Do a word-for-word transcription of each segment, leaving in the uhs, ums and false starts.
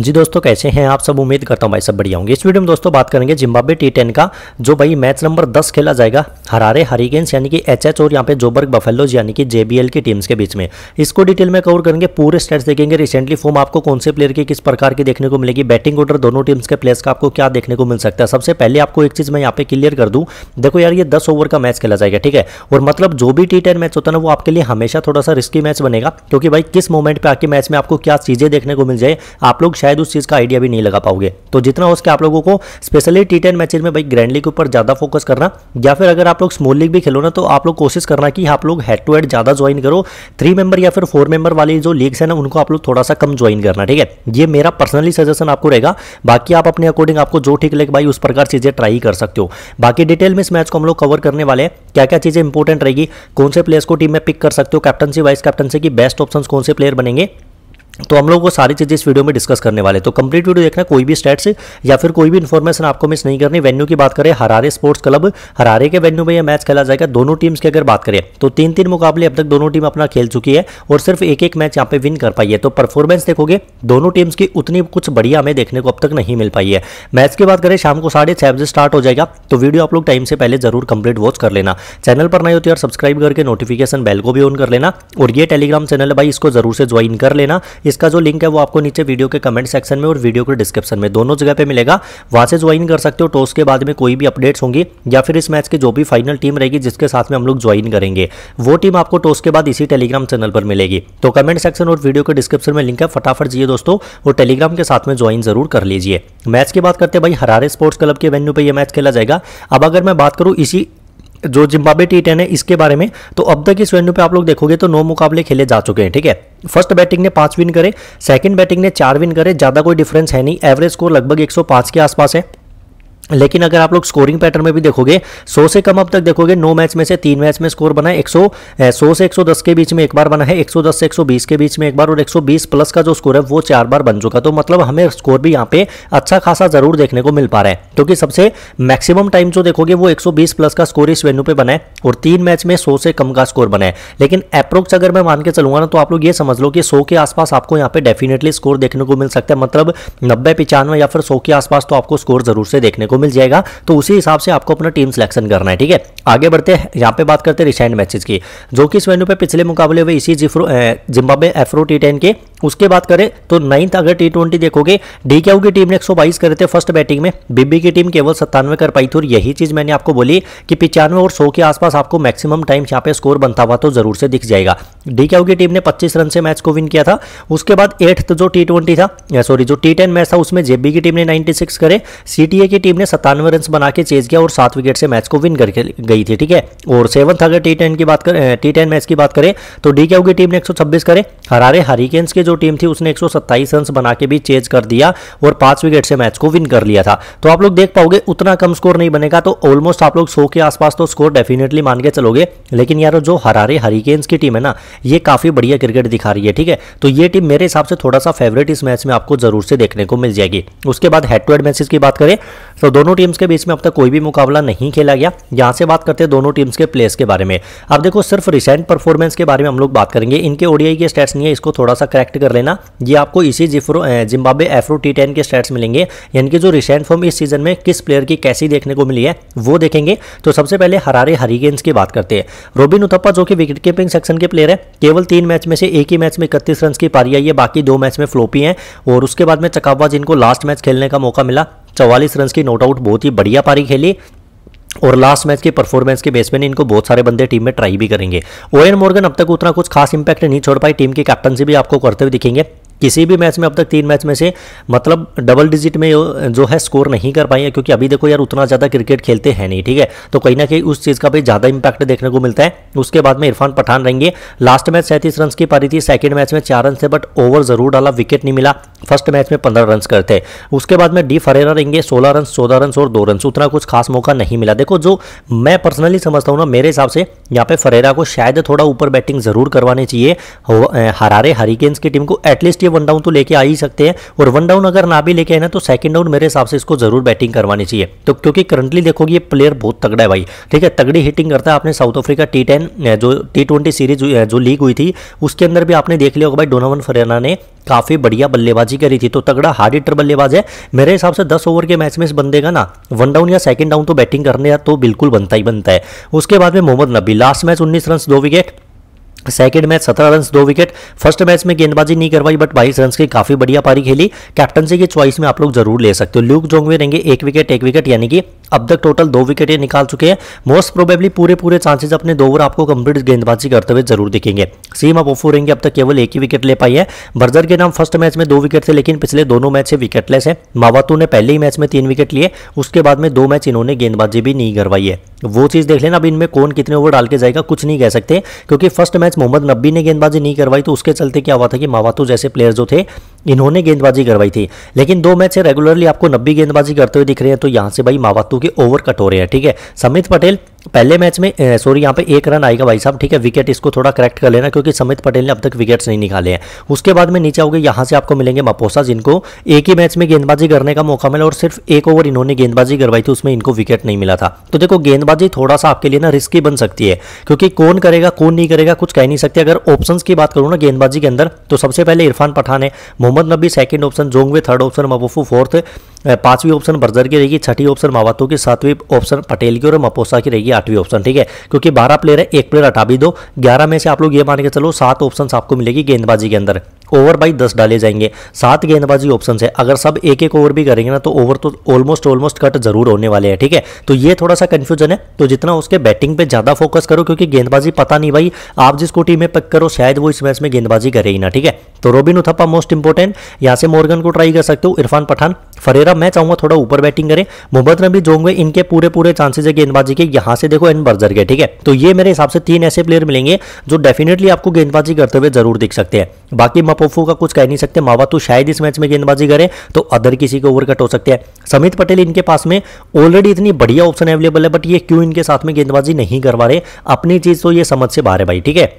जी दोस्तों, कैसे हैं आप सब। उम्मीद करता हूं भाई सब बढ़िया होंगे। इस वीडियो में दोस्तों बात करेंगे जिम्बाब्वे टी टेन का, जो भाई मैच नंबर दस खेला जाएगा हरारे हरिकेन्स यानी कि एच एच और यहाँ पे जोबर्ग बफेलोज यानी कि जे बी एल की टीम्स के बीच में। इसको डिटेल में कवर करेंगे, पूरे स्टेट्स देखेंगे, रिसेंटली फॉर्म आपको कौन से प्लेयर की किस प्रकार की देखने को मिलेगी, बैटिंग ऑर्डर दोनों टीम्स के प्लेयर्स का आपको क्या देखने को मिल सकता है। सबसे पहले आपको एक चीज़ मैं यहाँ पे क्लियर कर दूँ, देखो यार ये दस ओवर का मैच खेला जाएगा, ठीक है। और मतलब जो भी टी टेन मैच होता है ना वो आपके लिए हमेशा थोड़ा सा रिस्की मैच बनेगा, क्योंकि भाई किस मोमेंट पर आके मैच में आपको क्या चीज़ें देखने को मिल जाए आप लोग शायद उस चीज का आइडिया भी नहीं लगा पाओगे। तो जितना हो उसके आप लोगों को स्पेशली टी टेन मैचेज में भाई ग्रैंड लीग के ऊपर ज्यादा फोकस करना, या फिर अगर आप लोग स्मॉल लीग भी खेलो ना तो आप लोग कोशिश करना कि आप लोग हेड टू हेड ज्यादा ज्वाइन करो। थ्री मेंबर या फिर फोर मेंबर वाली जो लीग्स है ना उनको आप लोग थोड़ा सा कम ज्वाइन करना, ठीक है। ये मेरा पर्सनली सजेशन आपको रहेगा, बाकी आप अपने अकॉर्डिंग आपको जो ठीक लगे भाई उस प्रकार चीजें ट्राई कर सकते हो। बाकी डिटेल में इस मैच को हम लोग कवर करने वाले हैं, क्या क्या चीजें इंपॉर्टेंट रहेगी, कौन से प्लेयर्स को टीम में पिक कर सकते हो, कैप्टनसी वाइस कैप्टनसी की बेस्ट ऑप्शन कौन से प्लेयर बनेंगे, तो हम लोग वो सारी चीज़ें इस वीडियो में डिस्कस करने वाले। तो कंप्लीट वीडियो देखना, कोई भी स्टेट्स या फिर कोई भी इन्फॉर्मेशन आपको मिस नहीं करनी। वेन्यू की बात करें, हरारे स्पोर्ट्स क्लब हरारे के वेन्यू में यह मैच खेला जाएगा। दोनों टीम्स की अगर बात करें तो तीन तीन मुकाबले अब तक दोनों टीम अपना खेल चुकी है और सिर्फ एक एक मैच यहाँ पे विन कर पाई है। तो परफॉर्मेंस देखोगे दोनों टीम्स की उतनी कुछ बढ़िया हमें देखने को अब तक नहीं मिल पाई है। मैच की बात करें, शाम को साढ़े छः बजे स्टार्ट हो जाएगा, तो वीडियो आप लोग टाइम से पहले जरूर कंप्लीट वॉच कर लेना। चैनल पर नहीं होती यार सब्सक्राइब करके नोटिफिकेशन बेल को भी ऑन कर लेना, और ये टेलीग्राम चैनल है भाई इसको जरूर से ज्वाइन कर लेना। इसका जो लिंक है वो आपको नीचे वीडियो के कमेंट सेक्शन में और वीडियो के डिस्क्रिप्शन में दोनों जगह पे मिलेगा, वहां से ज्वाइन कर सकते हो। टॉस के बाद में कोई भी अपडेट्स होंगी या फिर इस मैच की जो भी फाइनल टीम रहेगी जिसके साथ में हम लोग ज्वाइन करेंगे वो टीम आपको टॉस के बाद इसी टेलीग्राम चैनल पर मिलेगी। तो कमेंट सेक्शन और वीडियो के डिस्क्रिप्शन में लिंक है, फटाफट जाइए दोस्तों और टेलीग्राम के साथ में ज्वाइन जरूर कर लीजिए। मैच की बात करते हैं भाई, हरारे स्पोर्ट्स क्लब के वेन्यू पर यह मैच खेला जाएगा। अब अगर मैं बात करूँ इसी जो जिम्बाब्वे टी टेन है इसके बारे में, तो अब तक इस वेन्यू पे आप लोग देखोगे तो नौ मुकाबले खेले जा चुके हैं, ठीक है। फर्स्ट बैटिंग ने पांच विन करे, सेकंड बैटिंग ने चार विन करे, ज़्यादा कोई डिफरेंस है नहीं। एवरेज स्कोर लगभग एक सौ पाँच के आसपास है, लेकिन अगर आप लोग स्कोरिंग पैटर्न में भी देखोगे सौ से कम अब तक देखोगे, नौ मैच में से तीन मैच में स्कोर बना है। सौ से एक सौ दस के बीच में एक बार बना है, एक सौ दस से एक सौ बीस के बीच में एक बार, और एक सौ बीस प्लस का जो स्कोर है वो चार बार बन चुका। तो मतलब हमें स्कोर भी यहाँ पे अच्छा खासा जरूर देखने को मिल पा रहा है, क्योंकि सबसे मैक्सिमम टाइम जो देखोगे वो एक सौ बीस प्लस का स्कोर इस वेन्यू पे बना है और तीन मैच में सौ से कम का स्कोर बना है। लेकिन अप्रोक्स अगर मैं मान के चलूंगा ना तो आप लोग ये समझ लो कि सौ के आसपास आपको यहाँ पे डेफिनेटली स्कोर देखने को मिल सकता है, मतलब नब्बे पिचानवे या फिर सौ के आसपास तो आपको स्कोर जरूर से देखने को मिल जाएगा। तो उसी हिसाब से आपको अपना टीम सिलेक्शन करना है, ठीक है। आगे बढ़ते हैं, यहाँ पे बात करते हैं रिसेंट मैचेस की, जो कि इस वेन्यू पे पिछले मुकाबले हुए इसी जिम्बाब्वे एफ्रो टी टेन के। उसके बात करें तो नाइन्थ अगर टी ट्वेंटी देखोगे, डीकेयू की टीम ने एक सौ बाईस करे थे फर्स्ट बैटिंग में, बीबी की टीम केवल सत्तानवे कर पाई थी। और यही चीज मैंने आपको बोली कि पिचानवे और सौ के आसपास आपको मैक्सिमम टाइम यहाँ पे स्कोर बनता हुआ तो जरूर से दिख जाएगा। डीकेयू की टीम ने पच्चीस रन से मैच को विन किया था। उसके बाद एट्थ जो टी ट्वेंटी था, सॉरी जो टी टेन मैच था, उसमें जेबी की टीम ने छियानवे करे, सीटीए की टीम ने सत्तानवे रन बना के चेज किया और सात विकेट से मैच को विन करके गई थी, ठीक है। और सेवंथ अगर टी टेन की बात करें टी टेन मैच की बात करें तो डीकेयू की टीम ने एक सौ छब्बीस करे, हरारे हरिकेन्स के जो टीम थी उसने एक सौ सत्ताईस रन बना के भी चेज कर दिया और पांच विकेट से मैच को विन कर लिया था। तो आप लोग देख पाओगे उतना कम स्कोर नहीं बनेगा, तो ऑलमोस्ट आप लोग सौ के आसपास तो स्कोर डेफिनेटली मान के चलोगे। लेकिन यार जो हरारे हरिकेन्स की टीम है ना ये काफी बढ़िया क्रिकेट दिखा रही है, ठीक है। तो ये टीम मेरे हिसाब से थोड़ा सा फेवरेट इस मैच में आपको जरूर से देखने को मिल जाएगी। उसके बाद हेड टू हेड मैचेस की बात करें तो दोनों टीम्स के बीच में अब तक कोई भी मुकाबला नहीं खेला गया। यहां से बात करते हैं दोनों टीम्स के प्लेयर्स के बारे में। अब देखो सिर्फ रिसेंट परफॉर्मेंस के बारे में हम लोग बात करेंगे, इनके ओडीआई के स्टैट्स नहीं है, इसको थोड़ा सा करेक्ट कर लेना। ये आपको इसी जिम्बाब्वे एफ्रो टी टेन के स्टैट्स मिलेंगे, यानी कि जो रिसेंट फॉर्म इस सीजन में किस प्लेयर की कैसी देखने को मिली है वो देखेंगे। तो सबसे पहले हरारे हरिकेन्स की बात करते हैं। रॉबिन उथप्पा जो कि विकेट कीपिंग सेक्शन के प्लेयर है, केवल तीन मैच में से एक ही मैच में इकतीस रन की पारी आई है, बाकी दो मैच में फ्लोपी है। और उसके बाद में चकावा जिनको लास्ट मैच खेलने का मौका मिला, चौवालीस रन की नोट आउट बहुत ही बढ़िया पारी खेली और लास्ट मैच के परफॉर्मेंस के बेस में इनको बहुत सारे बंदे टीम में ट्राई भी करेंगे। ओएन मॉर्गन अब तक उतना कुछ खास इंपैक्ट नहीं छोड़ पाई, टीम की कैप्टनसी भी आपको करते हुए दिखेंगे। किसी भी मैच में अब तक तीन मैच में से मतलब डबल डिजिट में जो है स्कोर नहीं कर पाए हैं, क्योंकि अभी देखो यार उतना ज़्यादा क्रिकेट खेलते हैं नहीं, ठीक है। तो कहीं ना कहीं उस चीज़ का भी ज़्यादा इंपैक्ट देखने को मिलता है। उसके बाद में इरफान पठान रहेंगे, लास्ट मैच सैंतीस रन की पारी थी, सेकेंड मैच में चार रन थे बट ओवर जरूर डाला, विकेट नहीं मिला, फर्स्ट मैच में पंद्रह रन करते। उसके बाद में डी फरेरा रहेंगे, सोलह रन चौदह रन और दो रन, उतना कुछ खास मौका नहीं मिला। देखो जो मैं पर्सनली समझता हूँ ना, मेरे हिसाब से यहाँ पे फरेरा को शायद थोड़ा ऊपर बैटिंग जरूर करवानी चाहिए हरारे हरिकेन्स की टीम को, एटलीस्ट वन डाउन तो लेके आ ही सकते हैं, और वन डाउन अगर ना भी लेके आए ना तो सेकंड डाउन मेरे हिसाब से इसको जरूर बैटिंग करवानी चाहिए। तो क्योंकि करंटली देखोगे ये प्लेयर बहुत तगड़ा है भाई, ठीक है, तगड़ी हिटिंग करता है। आपने साउथ अफ्रीका टी टेन जो टी ट्वेंटी सीरीज जो लीग हुई थी उसके अंदर भी आपने देख लिया होगा भाई, डोनोवन फरेरा ने काफ़ी बढ़िया बल्लेबाजी करी थी। तो तगड़ा हार्ड हिटर बल्लेबाज है, मेरे हिसाब से दस ओवर के मैच में इस बंदे का ना वन डाउन या सेकंड डाउन तो बैटिंग करने या तो बिल्कुल बनता ही बनता है। उसके बाद में मोहम्मद नबी, लास्ट मैच उन्नीस रन दो विकेट, सेकेंड मैच सत्रह रन दो विकेट, फर्स्ट मैच में गेंदबाजी नहीं करवाई बट बाईस रन की काफ़ी बढ़िया पारी खेली, कैप्टनसी की चॉइस में आप लोग जरूर ले सकते हो। ल्यूक जोंगवे रहेंगे एक विकेट एक विकेट, यानी कि अब तक टोटल दो विकेट ये निकाल चुके हैं। मोस्ट प्रोबेबली पूरे पूरे चांसेस अपने दो ओवर आपको कंप्लीट गेंदबाजी करते हुए जरूर दिखेंगे। सीमा पोफू रहेंगे, अब तक केवल एक ही विकेट ले पाई है। बर्जर के नाम फर्स्ट मैच में दो विकेट थे लेकिन पिछले दोनों मैच से विकेटलेस है। मावातू ने पहले ही मैच में तीन विकेट लिए, उसके बाद में दो मैच इन्होंने गेंदबाजी भी नहीं करवाई है। वो चीज़ देख लेना, अब इनमें कौन कितने ओवर डाल के जाएगा कुछ नहीं कह सकते, क्योंकि फर्स्ट मैच मोहम्मद नबी ने गेंदबाजी नहीं करवाई तो उसके चलते क्या हुआ था कि मावातू जैसे प्लेयर जो थे इन्होंने गेंदबाजी करवाई थी। लेकिन दो मैच से रेगुलरली आपको नब्बे गेंदबाजी करते हुए दिख रहे हैं, तो यहाँ से भाई मावातू के ओवर कट हो रहे हैं, ठीक है। समित पटेल पहले मैच में सॉरी यहाँ पे एक रन आएगा भाई साहब, ठीक है, विकेट इसको थोड़ा करेक्ट कर लेना क्योंकि समित पटेल ने अब तक विकेट्स नहीं निकाले हैं। उसके बाद में नीचे आओगे, यहाँ से आपको मिलेंगे मापोसा, जिनको एक ही मैच में गेंदबाजी करने का मौका मिला और सिर्फ एक ओवर इन्होंने गेंदबाजी करवाई थी, उसमें इनको विकेट नहीं मिला था। तो देखो गेंदबाजी थोड़ा सा आपके लिए ना रिस्की बन सकती है, क्योंकि कौन करेगा कौन नहीं करेगा कुछ कह नहीं सकते। अगर ऑप्शन की बात करूँ ना गेंदबाजी के अंदर, तो सबसे पहले इरफान पठान है, Mohammad Nabi second option, Jongwe third option, Mpofu fourth, पांचवी ऑप्शन बर्जर की रहेगी, छठी ऑप्शन मावातो की, सातवीं ऑप्शन पटेल की और मपोसा की रहेगी आठवीं ऑप्शन, ठीक है। क्योंकि बारह प्लेयर है, एक प्लेयर हटा भी दो, ग्यारह में से आप लोग ये मान के चलो सात ऑप्शन आपको मिलेगी गेंदबाजी के अंदर। ओवर बाई दस डाले जाएंगे, सात गेंदबाजी ऑप्शन है, अगर सब एक एक ओवर भी करेंगे ना तो ओवर तो ऑलमोस्ट ऑलमोस्ट कट जरूर होने वाले हैं, ठीक है। तो ये थोड़ा सा कंफ्यूजन है, तो जितना उसके बैटिंग पे ज़्यादा फोकस करो, क्योंकि गेंदबाजी पता नहीं भाई आप जिसको टीम में पिक करो शायद वो इस मैच में गेंदबाजी करे ही ना, ठीक है। तो रॉबिन उथप्पा मोस्ट इंपॉर्टेंट, यहाँ से मॉर्गन को ट्राई कर सकते हो, इरफान पठान फरेरा मैं चाहूँगा थोड़ा ऊपर बैटिंग करें, मोहम्मद नबी जोंगवे इनके पूरे पूरे चांसेज है गेंदबाजी के, यहाँ से देखो एन बर्जर के, ठीक है। तो ये मेरे हिसाब से तीन ऐसे प्लेयर मिलेंगे जो डेफिनेटली आपको गेंदबाजी करते हुए जरूर दिख सकते हैं। बाकी मपोफू का कुछ कह नहीं सकते, मावातू शायद इस मैच में गेंदबाजी करे तो अदर किसी को ओवर कट हो सकते हैं। समित पटेल इनके पास में ऑलरेडी इतनी बढ़िया ऑप्शन अवेलेबल है बट ये क्यों इनके साथ में गेंदबाजी नहीं करवा रहे, अपनी चीज तो ये समझ से बाहर है भाई, ठीक है।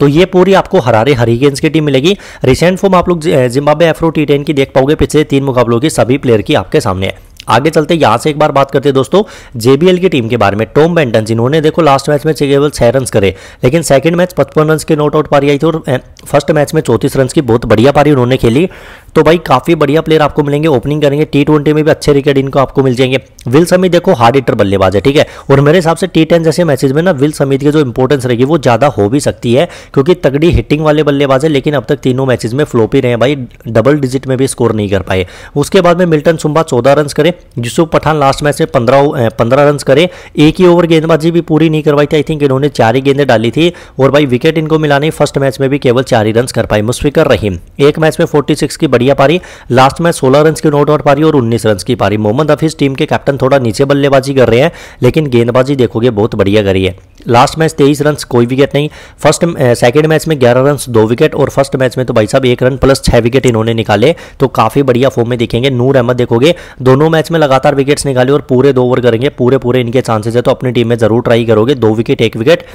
तो ये पूरी आपको हरारे हरिकेन्स की टीम मिलेगी। रिसेंट फॉर्म आप लोग जिम्बाब्वे एफ्रो टी टेन की देख पाओगे, पिछले तीन मुकाबलों की सभी प्लेयर की आपके सामने है। आगे चलते यहाँ से एक बार बात करते हैं दोस्तों जेबीएल की टीम के बारे में। टॉम बैंटन जिन्होंने देखो लास्ट मैच में केवल छह रन करे, लेकिन सेकंड मैच पचपन रन के नॉट आउट पारी आई थी और फर्स्ट मैच में चौंतीस रन की बहुत बढ़िया पारी उन्होंने खेली। तो भाई काफ़ी बढ़िया प्लेयर आपको मिलेंगे, ओपनिंग करेंगे, टी ट्वेंटी में भी अच्छे विकेट इनको आपको मिल जाएंगे। विल समित देखो हार्ड हिटर बल्लेबाज है, ठीक है, और मेरे हिसाब से टी टेन जैसे मैचेज में ना विल समित की जो इंपॉर्टेंस रहेगी वो ज़्यादा हो भी सकती है, क्योंकि तगड़ी हिटिंग वाले बल्लेबाज है लेकिन अब तक तीनों मैचेज में फ्लॉप ही रहे हैं भाई, डबल डिजिट में भी स्कोर नहीं कर पाए। उसके बाद में मिल्टन शुम्बा चौदह रन करे, यूसुफ पठान लास्ट मैच में पंद्रह पंद्रह रन करे, एक ही ओवर गेंदबाजी भी पूरी नहीं करवाई थी, आई थिंक इन्होंने चार ही गेंदें डाली थी और भाई विकेट इनको मिला नहीं, फर्स्ट मैच में भी केवल चार ही रन कर पाए। मुशफिकर रहीम एक मैच में फोर्टी सिक्स की बढ़िया पारी, लास्ट मैच सोलह रन की नॉट आउट पारी और उन्नीस रन की पारी। मोहम्मद हफीज टीम के कैप्टन थोड़ा नीचे बल्लेबाजी कर रहे हैं लेकिन गेंदबाजी देखोगे बहुत बढ़िया करी है। लास्ट मैच तेईस रन कोई विकेट नहीं, फर्स्ट सेकंड मैच में ग्यारह रन दो विकेट और फर्स्ट मैच में तो भाई साहब एक रन प्लस छह विकेट इन्होंने निकाले, तो काफी बढ़िया फॉर्म में दिखेंगे। नूर अहमद देखोगे दोनों मैच में लगातार विकेट्स निकाले और पूरे दो ओवर करेंगे, पूरे पूरे इनके चांसेस है, तो अपनी टीम में जरूर ट्राई करोगे। दो विकेट एक विकेट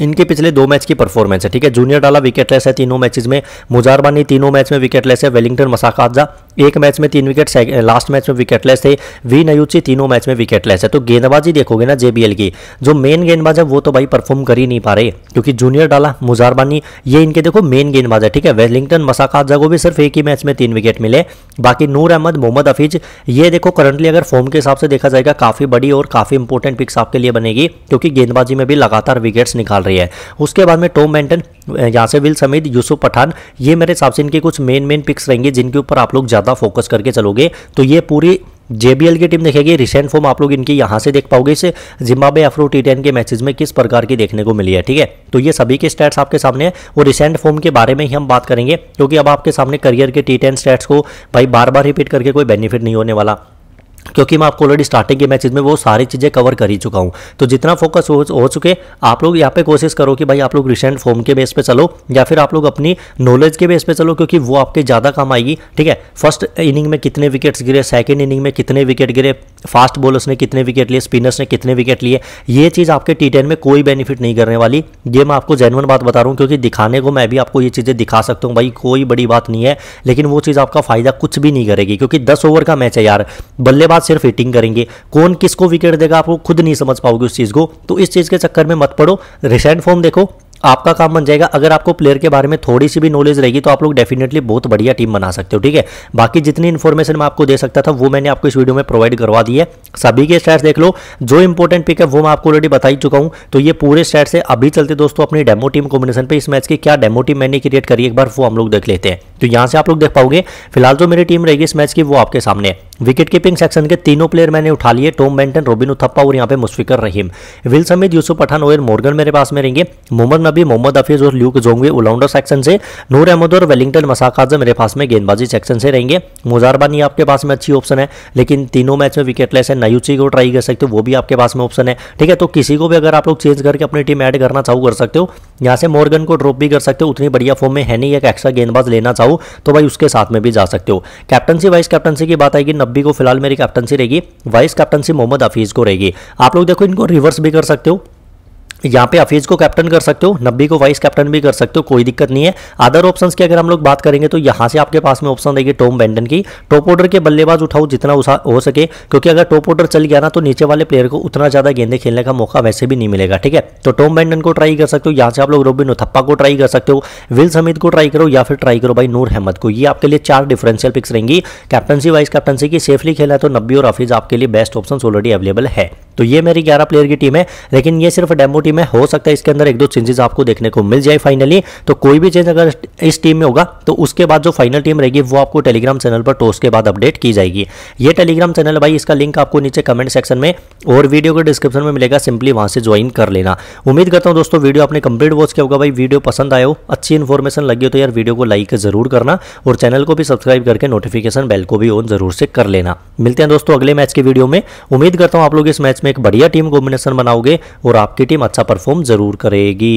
इनके पिछले दो मैच की परफॉर्मेंस है, ठीक है। जूनियर डाला विकेटलेस है तीनों मैचेस में, मुजारबानी तीनों मैच में विकेटलेस है, वेलिंगटन मसाकादजा एक मैच में तीन विकेट, लास्ट मैच में विकेटलेस थे, वी नयूची तीनों मैच में विकेटलेस है। तो गेंदबाजी देखोगे ना जेबीएल की, जो मेन गेंदबाज है वो तो भाई परफॉर्म कर ही नहीं पा रहे, क्योंकि जूनियर डाला मुजारबानी ये इनके देखो मेन गेंदबाज है, ठीक है। वेलिंगटन मसाकादजा को भी सिर्फ एक ही मैच में तीन विकेट मिले। बाकी नूर अहमद, मोहम्मद हफीज ये देखो करंटली अगर फॉर्म के हिसाब से देखा जाएगा काफ़ी बड़ी और काफ़ी इंपॉर्टेंट पिक्स आपके लिए बनेगी, क्योंकि गेंदबाजी में भी लगातार विकेट्स निकाल रही है। उसके बाद में टॉम बैंटन, यहाँ से विल समित, यूसुफ पठान ये मेरे हिसाब से इनके कुछ मेन मेन पिक्स रहेंगे जिनके ऊपर आप लोग ज़्यादा फोकस करके चलोगे। तो ये पूरी जेबीएल की टीम देखेगी। रिसेंट फॉर्म आप लोग इनकी यहाँ से देख पाओगे, इसे जिम्बाब्वे अफ्रो टी टेन के मैचेज में किस प्रकार की देखने को मिली है, ठीक है। तो ये सभी के स्टैट्स आपके सामने हैं और रिसेंट फॉर्म के बारे में ही हम बात करेंगे, क्योंकि अब आपके सामने करियर के टी टेन स्टैट्स को भाई बार बार रिपीट करके कोई बेनिफिट नहीं होने वाला। क्योंकि मैं आपको ऑलरेडी स्टार्टिंग के मैचेस में वो सारी चीज़ें कवर कर ही चुका हूँ। तो जितना फोकस हो, हो चुके आप लोग यहाँ पे कोशिश करो कि भाई आप लोग रिसेंट फॉर्म के बेस पे चलो या फिर आप लोग अपनी नॉलेज के बेस पे चलो, क्योंकि वो आपके ज़्यादा काम आएगी। ठीक है, फर्स्ट इनिंग में कितने विकेट्स गिरे, सेकेंड इनिंग में कितने विकेट गिरे, फास्ट बॉलर्स ने कितने विकेट लिए, स्पिनर्स ने कितने विकेट लिए, ये चीज़ आपके टी टेन में कोई बेनिफिट नहीं करने वाली। ये मैं आपको जेन्युइन बात बता रहा हूँ, क्योंकि दिखाने को मैं भी आपको ये चीज़ें दिखा सकता हूँ, भाई कोई बड़ी बात नहीं है, लेकिन वो चीज़ आपका फायदा कुछ भी नहीं करेगी। क्योंकि दस ओवर का मैच है यार, बल्लेबाज सिर्फ हिटिंग करेंगे, कौन किसको विकेट देगा आपको खुद नहीं समझ पाओगे उस चीज को। तो इस चीज के चक्कर में मत पड़ो, रिसेंट फॉर्म देखो, आपका काम बन जाएगा। अगर आपको प्लेयर के बारे में थोड़ी सी भी नॉलेज रहेगी तो आप लोग डेफिनेटली बहुत बढ़िया टीम बना सकते हो। ठीक है, बाकी जितनी इन्फॉर्मेशन मैं आपको दे सकता था वो मैंने आपको इस वीडियो में प्रोवाइड करवा दी है। सभी के स्टैट्स देख लो, जो इंपॉर्टेंट पिक है वो मैं आपको ऑलरेडी बता ही चुका हूँ। तो ये पूरे स्टैट्स है। अभी चलते दोस्तों अपनी डेमो टीम कॉम्बिनेशन पर, इस मैच की क्या डेमो टीम मैंने क्रिएट करी एक बार वो हम लोग देख लेते हैं। तो यहाँ से आप लोग देख पाओगे फिलहाल जो मेरी टीम रहेगी इस मैच की वो आपके सामने। विकेट कीपिंग सेक्शन के तीनों प्लेयर मैंने उठा लिए, टॉम बैंटन, रॉबिन उथप्पा और यहाँ पे मुशफिकर रहीम। विल समित, यूसुफ पठान और मॉर्गन मेरे पास में रहेंगे। मोहम्मद नबी, मोहम्मद अफीज और ल्यूक जोंगवे ऑलराउंडर सेक्शन से। नूर अहमद और वेलिंगटन मसाकाज़ा मेरे पास में गेंदबाजी सेक्शन से रहेंगे। मुज़ारबानी आपके पास में अच्छी ऑप्शन है, लेकिन तीनों मैच में विकेटलेस है। नयूची को ट्राई कर सकते हो, वो भी आपके पास में ऑप्शन है। ठीक है, तो किसी को भी अगर आप लोग चेंज करके अपनी टीम ऐड करना चाहो कर सकते हो। यहाँ से मॉर्गन को ड्रॉप भी कर सकते हो, उतनी बढ़िया फॉर्म में है नहीं, एक एक्स्ट्रा गेंदबाज लेना चाहो तो भाई उसके साथ में भी जा सकते हो। कैप्टनसी वाइस कैप्टनसी की बात आएगी, नब्बी को फिलहाल मेरी कैप्टनसी रहेगी, वाइस कैप्टनसी मोहम्मद हफीज को रहेगी। आप लोग देखो इनको रिवर्स भी कर सकते हो, यहाँ पे हफीज को कैप्टन कर सकते हो, नब्बी को वाइस कैप्टन भी कर सकते हो, कोई दिक्कत नहीं है। अदर ऑप्शंस की अगर हम लोग बात करेंगे तो यहाँ से आपके पास में ऑप्शन रहेगी टॉम बैंटन की। टॉप ऑर्डर के बल्लेबाज उठाओ जितना हो सके, क्योंकि अगर टॉप ऑर्डर चल गया ना तो नीचे वाले प्लेयर को उतना ज़्यादा गेंदे खेलने का मौका वैसे भी नहीं मिलेगा। ठीक है, तो टॉम बैंटन को ट्राई कर सकते हो, यहाँ से आप लोग रॉबिन उथप्पा को ट्राई कर सकते हो, विल समित को ट्राई करो या फिर ट्राई करो भाई नूर अहमद को। ये आपके लिए चार डिफरेंशियल पिक्स रहेंगी कैप्टनसी वाइस कैप्टनसी की। सेफली खेला तो नब्बी और हफीज आपके लिए बेस्ट ऑप्शन ऑलरेडी अवेलेबल है। तो ये मेरी ग्यारह प्लेयर की टीम है, लेकिन ये सिर्फ डेमो टीम है, हो सकता है इसके अंदर एक दो चेंजेस आपको देखने को मिल जाए फाइनली। तो कोई भी चेंज अगर इस टीम में होगा तो उसके बाद जो फाइनल टीम रहेगी वो आपको टेलीग्राम चैनल पर टॉस के बाद अपडेट की जाएगी। ये टेलीग्राम चैनल भाई, इसका लिंक आपको नीचे कमेंट सेक्शन में और वीडियो के डिस्क्रिप्शन में मिलेगा, सिंपली वहां से ज्वाइन कर लेना। उम्मीद करता हूँ दोस्तों वीडियो आपने कंप्लीट वॉच किया होगा। भाई वीडियो पसंद आए हो, अच्छी इन्फॉर्मेशन लगी हो तो यार वीडियो को लाइक जरूर करना और चैनल को भी सब्सक्राइब करके नोटिफिकेशन बेल को भी ऑन जरूर से कर लेना। मिलते हैं दोस्तों अगले मैच के वीडियो में। उम्मीद करता हूँ आप लोग इस मैच में एक बढ़िया टीम कॉम्बिनेशन बनाओगे और आपकी टीम अच्छा परफॉर्म जरूर करेगी।